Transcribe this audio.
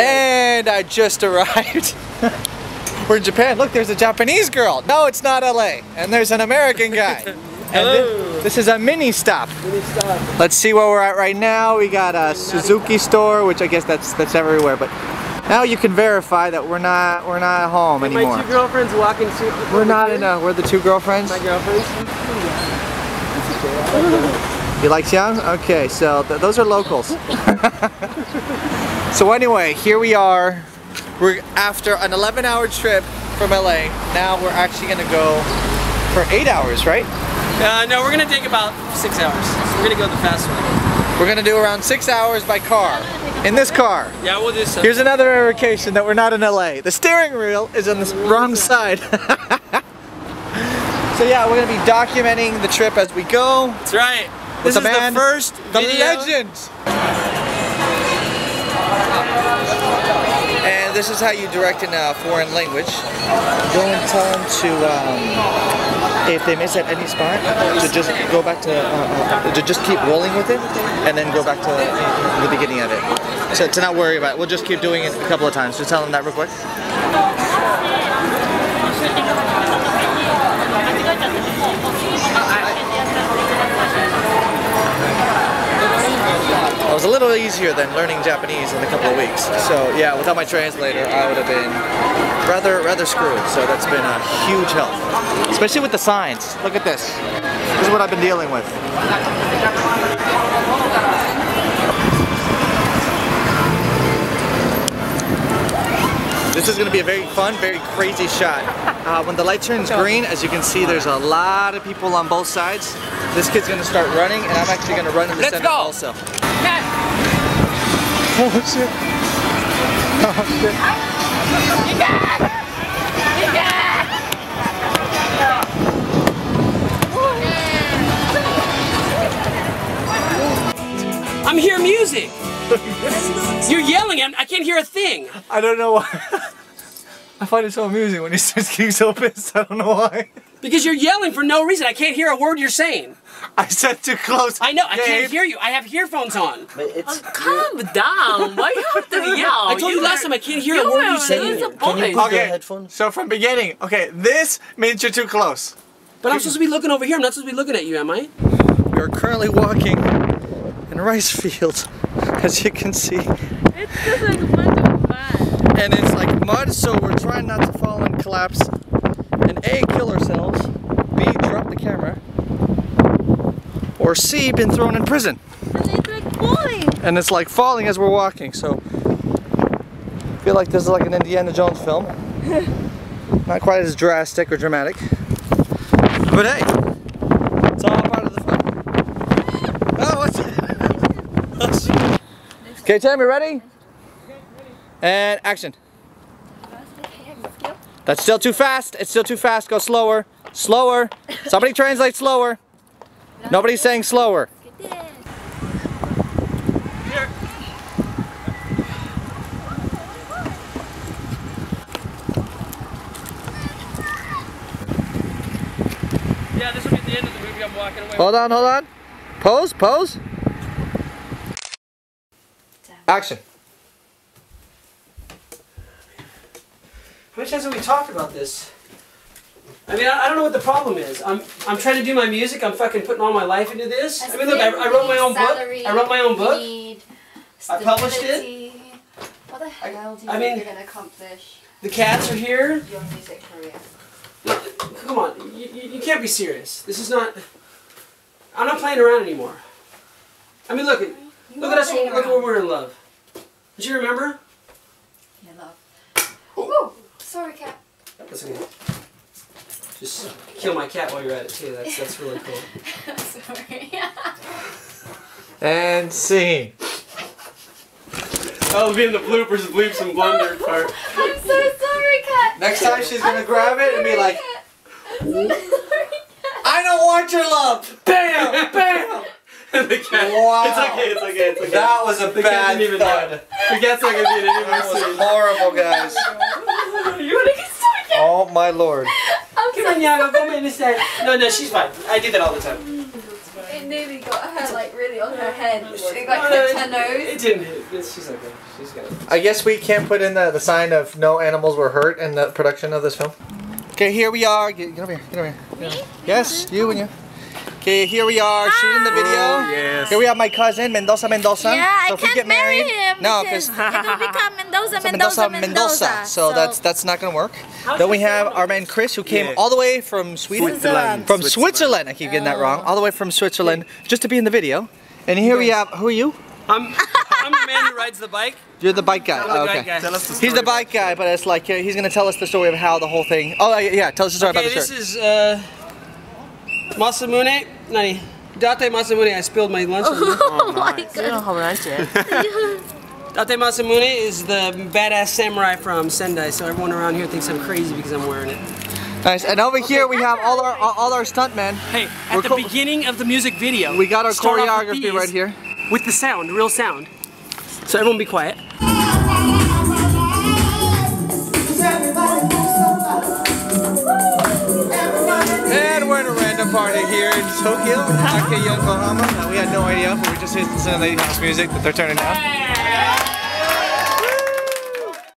And I just arrived. We're in Japan. Look, there's a Japanese girl. No, it's not LA. And there's an American guy. And this is a mini stop. Let's see where we're at right now. We got a Suzuki store, which I guess that's everywhere. But now you can verify that we're not at home anymore. My two girlfriends walking. We're not in a. We're the two girlfriends. My girlfriends. You like Siang's? Okay, so those are locals. So anyway, here we are. We're after an 11-hour trip from LA. Now we're actually gonna go for 8 hours, right? No, we're gonna take about 6 hours. So we're gonna go the fast way. We're gonna do around 6 hours by car. In this car. Yeah, we'll do so. Here's another verification that we're not in LA. The steering wheel is on the wrong side. So yeah, we're gonna be documenting the trip as we go. That's right. This is the first video. The legend! And this is how you direct in a foreign language. Go and tell them to, if they miss at any spot, to just go back to just keep rolling with it, and then go back to the beginning of it. So to not worry about it, we'll just keep doing it a couple of times. Just tell them that real quick. It was a little easier than learning Japanese in a couple of weeks. So yeah, without my translator, I would have been rather screwed. So that's been a huge help, especially with the signs. Look at this. This is what I've been dealing with. This is going to be a very fun, very crazy shot. When the light turns green, as you can see, there's a lot of people on both sides. This kid's going to start running, and I'm actually going to run in the center also. Oh shit! Oh shit! You got it! You got it! I'm hearing music! You're yelling at me, I can't hear a thing! I don't know why. I find it so amusing when he starts getting so pissed, I don't know why. Because you're yelling for no reason, I can't hear a word you're saying. I said too close. I know, I can't hear you. I have earphones on. Calm down. Why you have to yell? I told you last time I can't hear a word you say. Can you put your headphones? So from beginning, okay, this means you're too close. But I'm supposed to be looking over here. I'm not supposed to be looking at you, am I? We are currently walking in rice fields, as you can see. It's just like a bunch of mud. And it's like mud, so we're trying not to fall and collapse. And A, kill ourselves. B, drop the camera. Or C, been thrown in prison. And it's like falling. And it's like falling as we're walking, so I feel like this is like an Indiana Jones film. Not quite as drastic or dramatic. But hey, it's all part of the fun. Oh, what's it? Okay, Tim, you ready? And action. That's still too fast. It's still too fast. Go slower. Slower. Somebody translate slower. Nobody's saying slower. Here. Yeah, this will be the end of the movie. I'm walking away. Hold on, hold on. Pose, pose. Action. How many times have we talked about this? I mean, I don't know what the problem is. I'm trying to do my music. I'm fucking putting all my life into this. I mean, look, I wrote my own book. I wrote my own book. I published it. What the hell do you think you're gonna accomplish? The cats are here. Your music career. Come on, you can't be serious. This is not. I'm not playing around anymore. I mean, look at us. Look when we're in love. Did you remember? Yeah, love. Oh, sorry, cat. That's okay. Just kill my cat while you're at it too. That's really cool. I'm sorry. And scene. That'll be in the bloopers, bleeps, and blunder part. I'm so sorry, cat. Next time she's gonna grab it and be like, I'm so sorry, cat. I don't want your love. Bam, bam. And the cat. Wow. It's okay. It's okay. It's okay. That was a bad thud. The cat's not gonna be in any more scenes. Horrible, guys. Oh my lord. Come on, Yago, come in and say. No, she's fine. I do that all the time. nearly got her like really on her head. It like clipped her nose. It didn't hit. She's okay. She's got it. I guess we can't put in the sign of no animals were hurt in the production of this film. Okay, here we are. Get over here. Get over here. Me? Yes, you and you. Okay, here we are shooting the video. Yes. Here we have my cousin Mendoza. Yeah, so I can't marry him. No, because it'll become Mendoza. So that's not gonna work. Then we have our man Chris, who came all the way from Sweden, from Switzerland. I keep getting that wrong. All the way from Switzerland just to be in the video. And here we have. Who are you? I'm the man who rides the bike. You're the bike guy. Oh, okay. Tell us the story. He's the bike guy, but it's like he's gonna tell us the story of how the whole thing. Oh yeah, tell us the story about the shirt. Okay, this is. Masamune, nani? Date Masamune. I spilled my lunch. Oh my god! Date Masamune is the badass samurai from Sendai, so everyone around here thinks I'm crazy because I'm wearing it. Nice. And over here we have all our stuntmen. Hey, at the beginning of the music video, we got our choreography right here with the sound, real sound. So everyone, be quiet. Party here in Tokyo, Yokohama. We had no idea, but we just hit some of the house music that they're turning down.